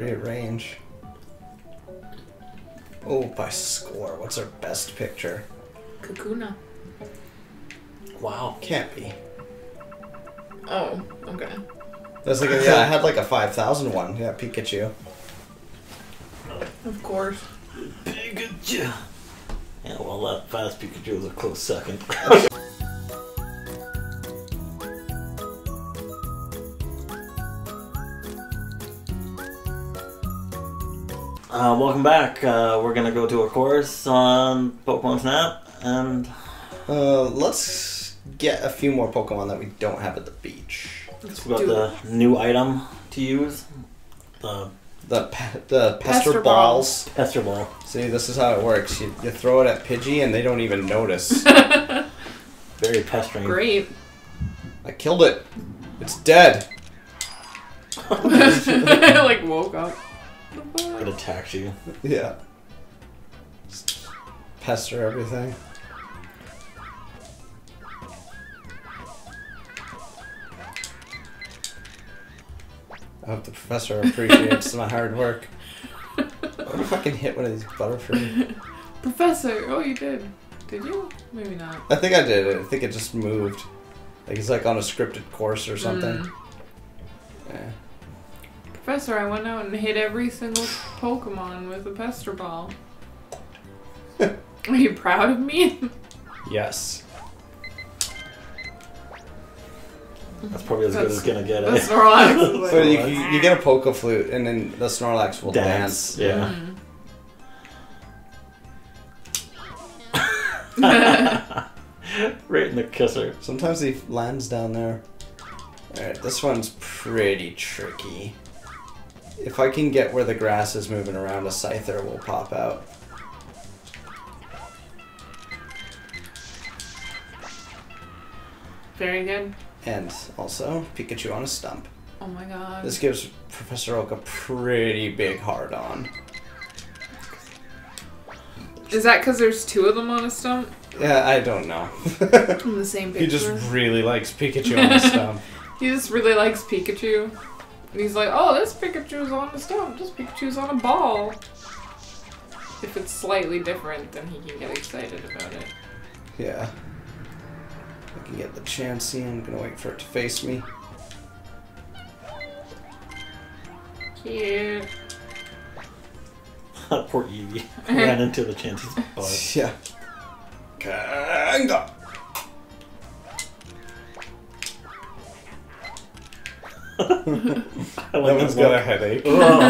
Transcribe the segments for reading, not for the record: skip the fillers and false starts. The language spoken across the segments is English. Rearrange. Oh, by score. What's our best picture? Kakuna. Wow, can't be. Oh, okay. That's like a, yeah, I had like a 5,000 one. Yeah, Pikachu. Of course. Pikachu. Yeah, well, that fast Pikachu was a close second. Welcome back. We're gonna go do a course on Pokemon Snap, and let's get a few more Pokemon that we don't have at the beach. Let's got the new item to use. The pester balls. Pester ball. See, this is how it works. You throw it at Pidgey and they don't even notice. Very pestering. Great. I killed it. It's dead. I like woke up. It attacks you. Yeah. Just pester everything. I hope the professor appreciates my hard work. What if I can hit one of these Butterfree? Professor! Oh, you did. Did you? Maybe not. I think I did. I think it just moved. Like it's like on a scripted course or something. Mm. Yeah. Professor, I went out and hit every single Pokemon with a Pester Ball. Are you proud of me? Yes. That's probably as good as it's gonna get. The Snorlax. So you get a Poke Flute, and then the Snorlax will dance. Yeah. Mm-hmm. Right in the kisser. Sometimes he lands down there. Alright, this one's pretty tricky. If I can get where the grass is moving around, a Scyther will pop out. Very good. And also, Pikachu on a stump. Oh my god. This gives Professor Oak a pretty big hard-on. Is that because there's two of them on a stump? Yeah, I don't know. In the same picture? He just really likes Pikachu on a stump. He just really likes Pikachu. And he's like, oh, this Pikachu's on a stump, this Pikachu's on a ball. If it's slightly different, then he can get excited about it. Yeah. I can get the Chansey. I'm gonna wait for it to face me. Cute. Poor Eevee. Ran into the Chansey's butt. Yeah. Kanga! That one's got a headache. Oh.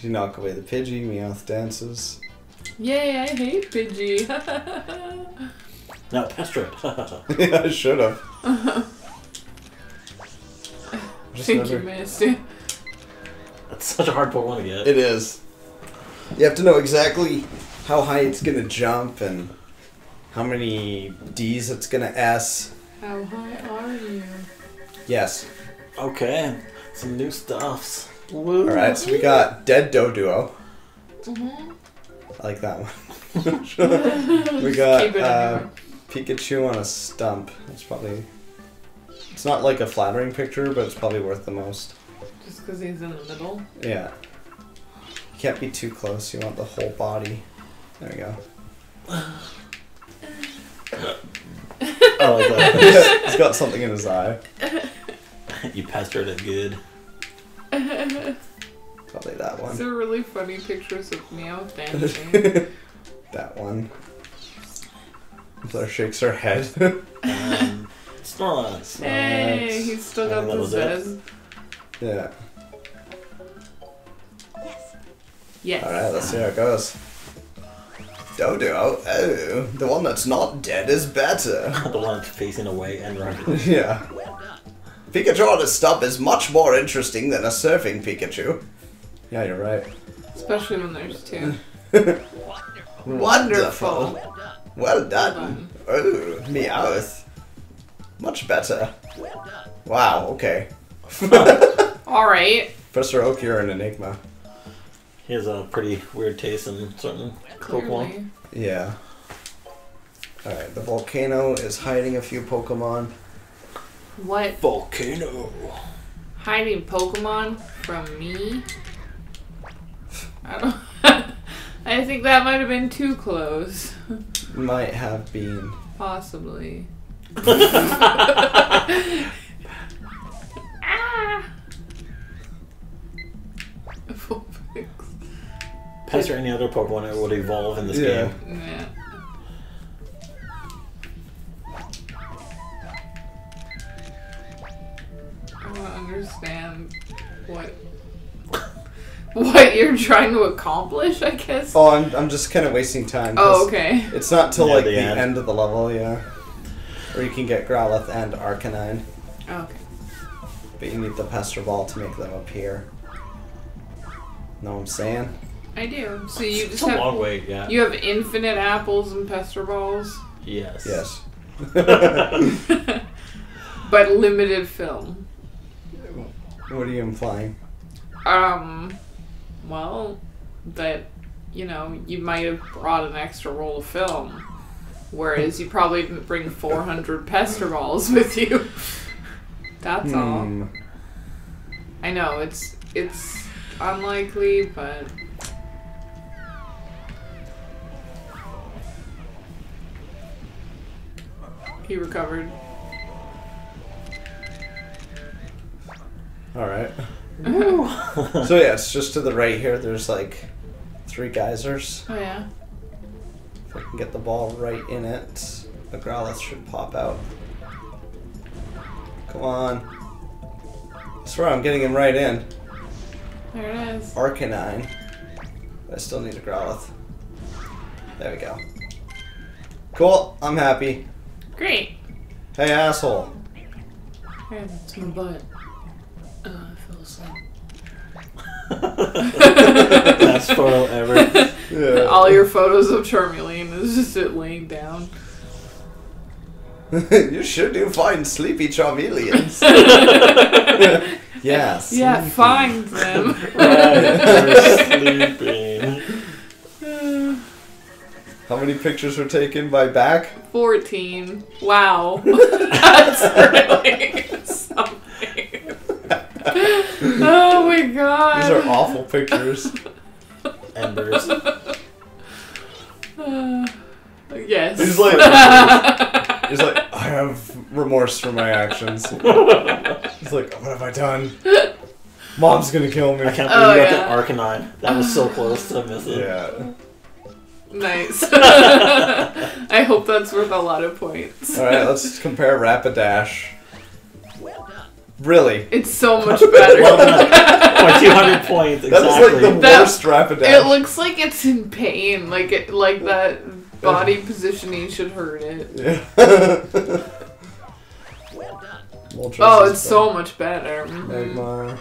You knock away the Pidgey, Meowth dances. Yay, I hate Pidgey. Now pester it. Yeah, I should have. I think you missed it. That's such a hard Pokemon to get. It is. You have to know exactly how high it's going to jump and how many Ds it's going to S. How high are you? Yes. Okay, some new stuffs. Alright, so we got Dead Doduo. Mm-hmm. I like that one. We got Pikachu on a stump. That's probably... It's not like a flattering picture, but it's probably worth the most. Just because he's in the middle? Yeah. You can't be too close. You want the whole body. There we go. I like that. He's got something in his eye. You pestered it good. Probably that one. These are really funny pictures of Meowth dancing. That one. Blair shakes her head. Snorlax. Hey, he's still got the zest. Yeah. Yes. Yes. Alright, let's see how it goes. Doduo, oh, the one that's not dead is better. The one that's facing away and running. Yeah. Pikachu on a stump is much more interesting than a surfing Pikachu. Yeah, you're right. Especially when there's two. Wonderful. Well done. Oh, Meowth. Much better. Wow, okay. Alright. Professor Oak, you're an enigma. He has a pretty weird taste in certain Pokemon. Yeah. Alright, the volcano is hiding a few Pokemon. What? Volcano. hiding Pokemon from me? I don't... I think that might have been too close. Might have been. Possibly. Ah! Pest or any other Pokemon that would evolve in this game. Yeah. I don't understand what you're trying to accomplish, I guess. Oh, I'm just kind of wasting time. Oh, okay. It's not till like the end of the level, yeah. Or you can get Growlithe and Arcanine. Oh, okay. But you need the Pester Ball to make them appear. Know what I'm saying? I do. So you just have a long way, yeah. You have infinite apples and Pester Balls. Yes. Yes. But limited film. What are you implying? Well, that, you know, you might have brought an extra roll of film, whereas you probably didn't bring 400 Pester Balls with you. That's all. I know it's unlikely, but. He recovered. Alright. So yeah, it's just to the right here. There's like 3 geysers. Oh yeah. If I can get the ball right in it, the Growlithe should pop out. Come on. I swear I'm getting him right in. There it is. Arcanine. I still need a Growlithe. There we go. Cool. I'm happy. Great. Hey, asshole. Yeah, that's my butt. Oh, I feel asleep. Best photo ever. Yeah. All your photos of Charmeleon is just it laying down. You sure do find sleepy Charmeleons. Yeah, sleepy. Yeah, find them. Right, they're sleeping. How many pictures were taken by back? 14. Wow. That's really something. Oh my god. These are awful pictures. Embers. Yes. He's like, I have remorse for my actions. He's like, what have I done? Mom's gonna kill me. I can't believe you got the Arcanine. That was so close to missing. Yeah. Nice. I hope that's worth a lot of points. Alright, let's compare Rapidash. Well done. Really? It's so much better. Well done. For 200 points, exactly. That's like the worst Rapidash. It looks like it's in pain. Like, it, like that body positioning should hurt it. Yeah. Well done. Oh, it's so much better. Magmar.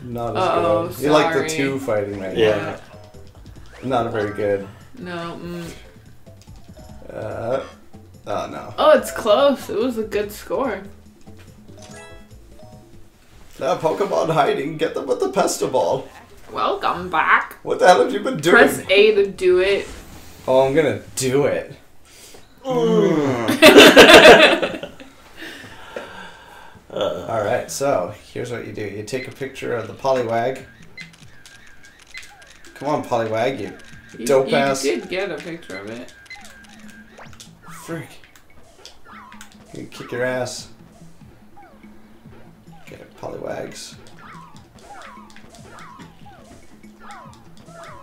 Not as good. Sorry. You like the 2 fighting Magmar. Yeah. Not very good. No. Oh no. Oh, it's close. It was a good score. Now Pokemon hiding. Get them with the Pester Ball. Welcome back. What the hell have you been doing? Press A to do it. Oh, I'm gonna do it. All right. So here's what you do. You take a picture of the Poliwag. Come on, Poliwag, you. Dope ass. You did get a picture of it. Frick. You kick your ass. Get it, Poliwags.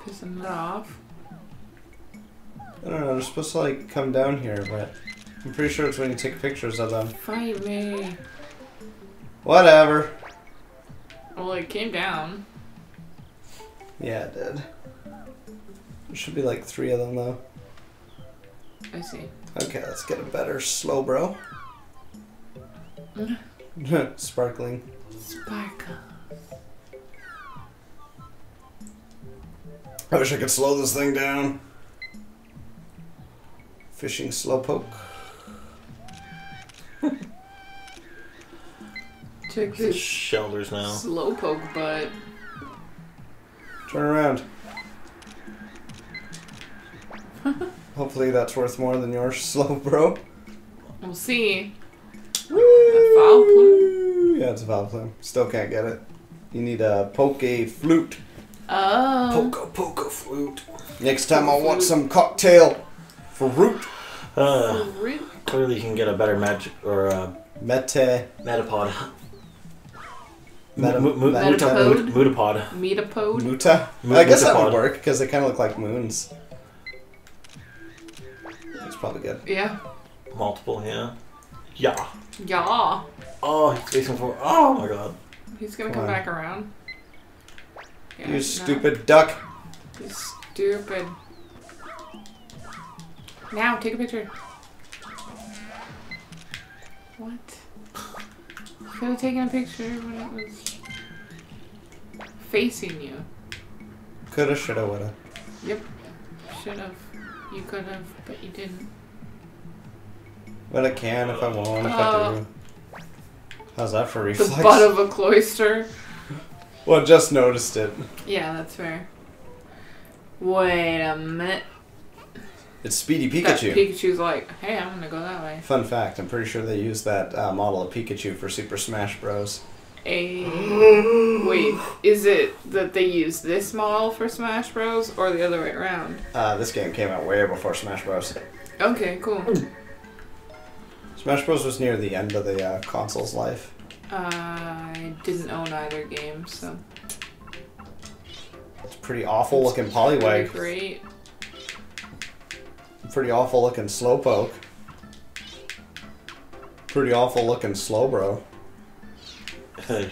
Pissing it off. I don't know, they're supposed to like come down here, but I'm pretty sure it's when you take pictures of them. Fight me. Whatever. Well, it came down. Yeah, it did. There should be like 3 of them though. I see. Okay, let's get a better Slowbro. Sparkling. Sparkle. I wish I could slow this thing down. Fishing Slowpoke. Check this shoulders now. Slowpoke butt. Turn around. Hopefully that's worth more than your Slowbro. We'll see. Woo! Yeah, it's a valid plan. Still can't get it. You need a Poke Flute. Oh. Poke Flute. Next time I want some cocktail fruit. Fruit. Clearly you can get a better magic or a... Metapod. Metapod. Mutapod. Metapod. Muta. I guess that would work because they kind of look like moons. That's probably good. Yeah. Multiple, yeah. Yeah. Yeah. Oh, he's facing forward. Oh my god. He's gonna come back around. Yeah, you stupid duck. You stupid. Now, take a picture. What? You could have taken a picture when it was facing you. Coulda, shoulda, woulda. Yep. Should've. You could've, but you didn't. But I can if I want, if I do. How's that for reflex? The butt of a cloister. Well, just noticed it. Yeah, that's fair. Wait a minute. It's Speedy Pikachu. That Pikachu's like, hey, I'm gonna go that way. Fun fact, I'm pretty sure they used that model of Pikachu for Super Smash Bros. Wait, is it that they used this model for Smash Bros. Or the other way around? This game came out way before Smash Bros. Okay, cool. Smash Bros. Was near the end of the console's life. I didn't own either game, so... It's pretty awful looking Poliwag. Great. Pretty awful looking Slowpoke. Pretty awful looking Slowbro.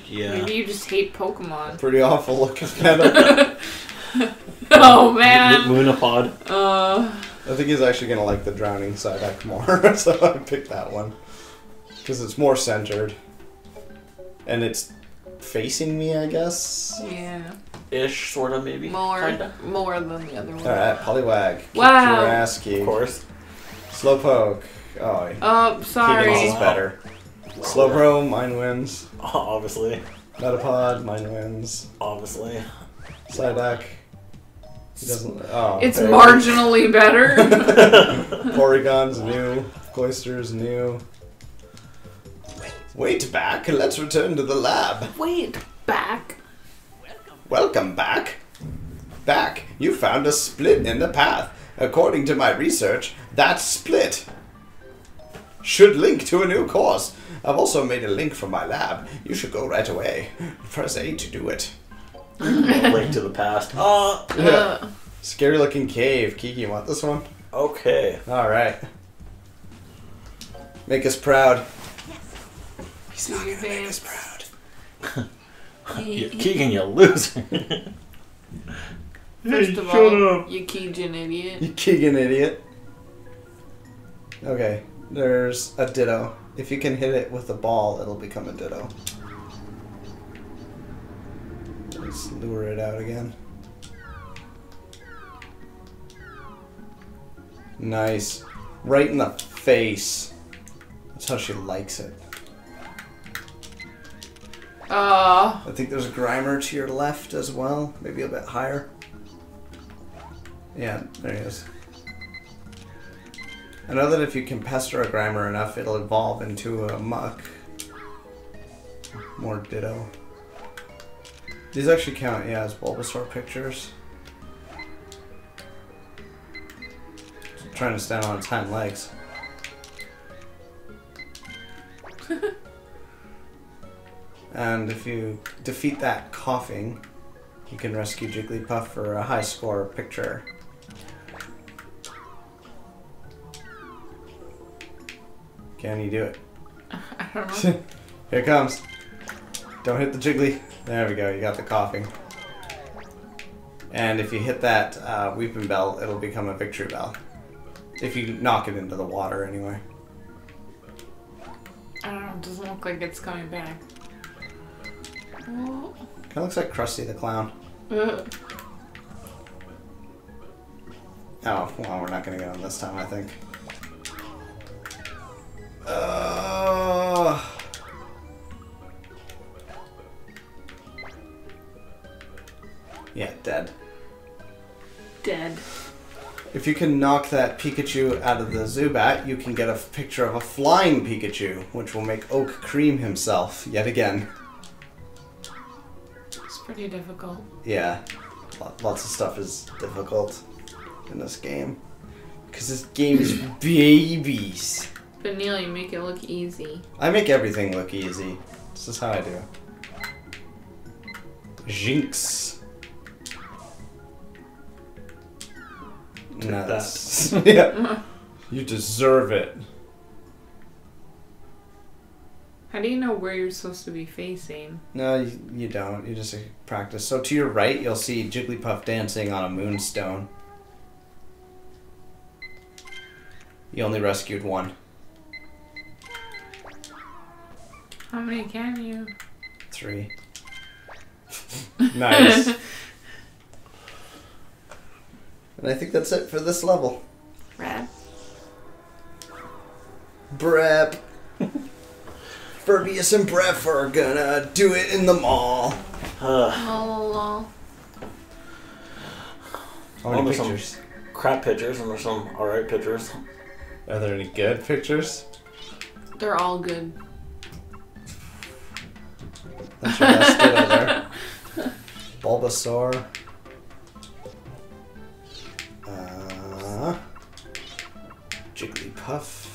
Yeah. Maybe you just hate Pokemon. Pretty awful looking Metapod. Oh man. Moonapod. I think he's actually gonna like the drowning side act more, so I picked that one because it's more centered and it's facing me, I guess. Yeah. Ish, sort of, maybe. More than the other one. Alright, Poliwag. Wow. Jurassic. Of course. Slowpoke. Oh, sorry. Keegan's is better. Slowbro, mine wins. Obviously. Metapod, mine wins. Obviously. Psyduck. He doesn't... Oh, it's marginally better. Porygon's new. Cloyster's new. Wait back, let's return to the lab. Wait back. Welcome back. Back, you found a split in the path. According to my research, that split should link to a new course. I've also made a link for my lab. You should go right away. Press A to do it. Link to the past. Oh, yeah. Scary looking cave. Kiki, you want this one? Okay. Alright. Make us proud. Yes. He's not gonna make us proud. Keegan, you loser. First of all, you Keegan idiot. You Keegan idiot. Okay, there's a Ditto. If you can hit it with a ball, it'll become a Ditto. Let's lure it out again. Nice. Right in the face. That's how she likes it. I think there's a Grimer to your left as well. Maybe a bit higher. Yeah, there he is. I know that if you can pester a Grimer enough, it'll evolve into a Muk. More Ditto. These actually count, yeah, as Bulbasaur pictures. Just trying to stand on its hind legs. And if you defeat that Koffing, you can rescue Jigglypuff for a high score picture. Can you do it? I don't know. Here it comes. Don't hit the Jiggly. There we go, you got the Koffing. And if you hit that Weepinbell, it'll become a Victreebel. If you knock it into the water, anyway. I don't know, it doesn't look like it's coming back. Kind of looks like Krusty the Clown. Oh, well, we're not going to get him this time, I think. Yeah, dead. Dead. If you can knock that Pikachu out of the Zubat, you can get a picture of a flying Pikachu, which will make Oak cream himself yet again. It's pretty difficult. Yeah. Lots of stuff is difficult in this game. Because this game is babies. But Neil, you make it look easy. I make everything look easy. This is how I do. Jynx. Nice. Yeah. You deserve it. How do you know where you're supposed to be facing? No, you don't. You just practice. So to your right, you'll see Jigglypuff dancing on a moonstone. You only rescued one. How many can you? 3. Nice. And I think that's it for this level. Brep. Brep. Furbius and Brep are gonna do it in the mall. Lol. Oh, there's some crap pictures and there's some alright pictures. Are there any good pictures? They're all good. That's your best Ditto there. Bulbasaur. Jigglypuff.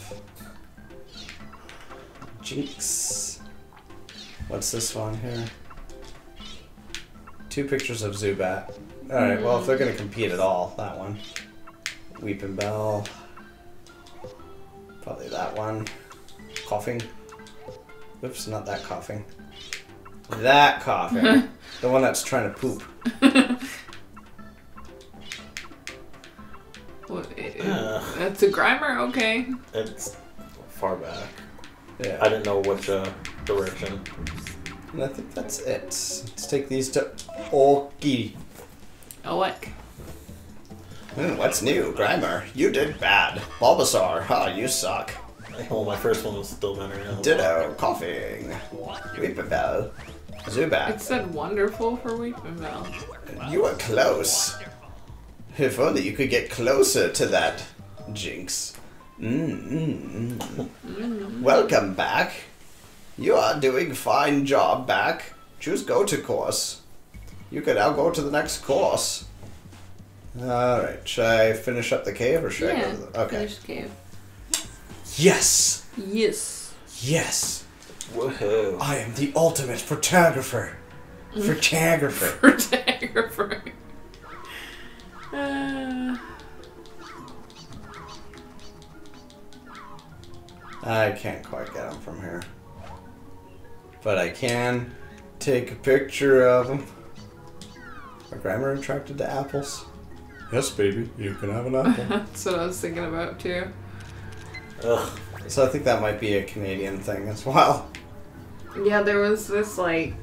Jynx. What's this one here? 2 pictures of Zubat. Alright, well, if they're going to compete at all, that one. Weepinbell. Probably that one. Koffing. Oops, not that Koffing. That Koffing. The one that's trying to poop. That's a Grimer? Okay. It's far back. Yeah. I didn't know which direction. And I think that's it. Let's take these to Oki. Oak. What's new, Grimer? You did bad. Bulbasaur, you suck. Well, my first one was still better. Now. Ditto, Koffing, Weepinbell, Zubat. It said wonderful for Weepinbell. You were close. If only you could get closer to that, Jynx. Welcome back. You are doing fine job back. Choose go to course. You can now go to the next course. Alright, should I finish up the cave or should I go to the... Okay. Finish the cave. Yes! Yes! Yes! Woohoo! I am the ultimate photographer! Photographer! I can't quite get them from here. But I can take a picture of them. Are Grimer attracted to apples? Yes, baby. You can have an apple. That's what I was thinking about, too. Ugh. So I think that might be a Canadian thing as well. Yeah, there was this, like,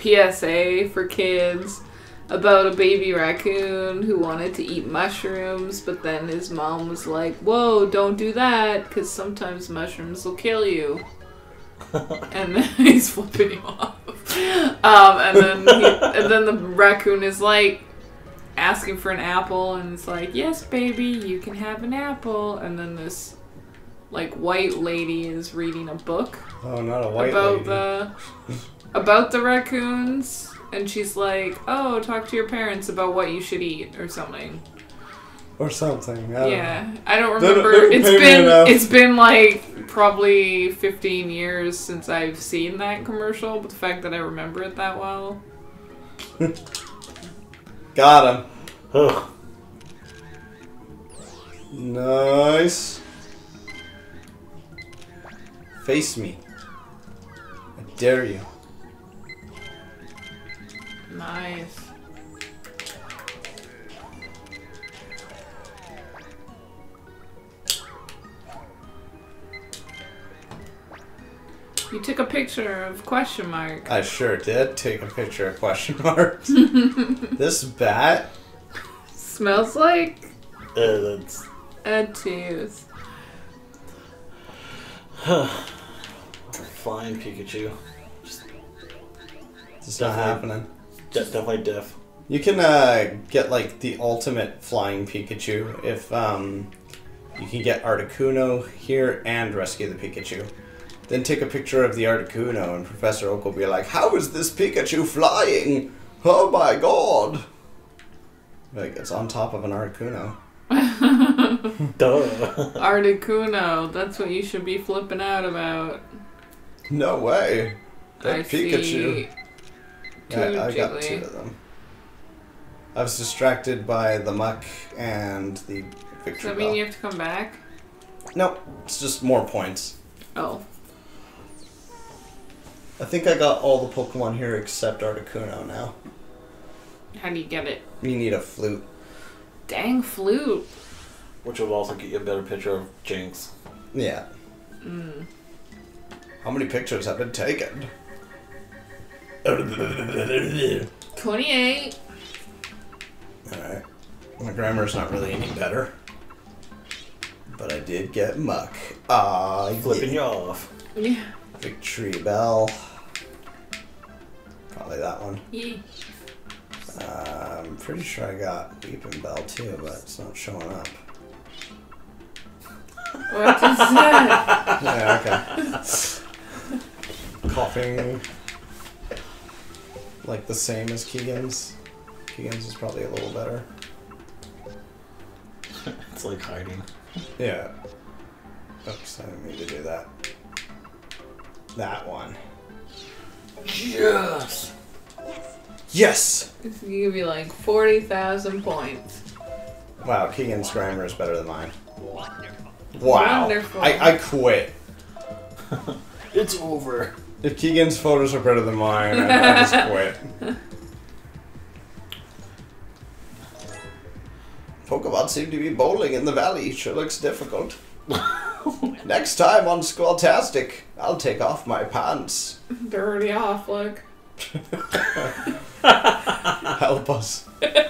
PSA for kids about a baby raccoon who wanted to eat mushrooms, but then his mom was like, whoa, don't do that, because sometimes mushrooms will kill you. And then he's flipping you off. And then the raccoon is, like, asking for an apple, and it's like, yes, baby, you can have an apple. And then this... like white lady is reading a book. Oh, not a white lady. About the raccoons, and she's like, "Oh, talk to your parents about what you should eat or something." Or something. I don't remember. It's been like probably 15 years since I've seen that commercial, but the fact that I remember it that well. Got him. Ugh. Nice. Face me. I dare you. Nice. You took a picture of question mark. I sure did take a picture of question mark. This bat smells like that's a tooth. Flying Pikachu. It's not happening. Definitely diff. You can get like the ultimate flying Pikachu if you can get Articuno here and rescue the Pikachu. Then take a picture of the Articuno and Professor Oak will be like, "How is this Pikachu flying? Oh my god!" Like, it's on top of an Articuno. Duh. Articuno, that's what you should be flipping out about. No way. That I Pikachu. See I got two of them. I was distracted by the Muk and the Victreebel. Does that mean you have to come back? No, it's just more points. Oh. I think I got all the Pokemon here except Articuno now. How do you get it? You need a flute. Dang flute. Which will also get you a better picture of Jynx. Yeah. Mm. How many pictures have been taken? 28. Alright. My grammar's not really any better. But I did get Muk. Ah, flipping you off. Yeah. Victreebel. Probably that one. Yeah. I'm pretty sure I got Weepinbell too, but it's not showing up. What is that? Yeah, okay. Koffing. Like the same as Keegan's. Keegan's is probably a little better. It's like hiding. Yeah. Oops, I didn't mean to do that. That one. Yes! Yes! It's gonna give you like 40,000 points. Wow, Keegan's grammar is better than mine. Wonderful. Wow. Wonderful. I quit. It's over. If Keegan's photos are better than mine, I just quit. Pokemon seem to be bowling in the valley. Sure looks difficult. Next time on Squirtastic, I'll take off my pants. They're already off, look. Help us.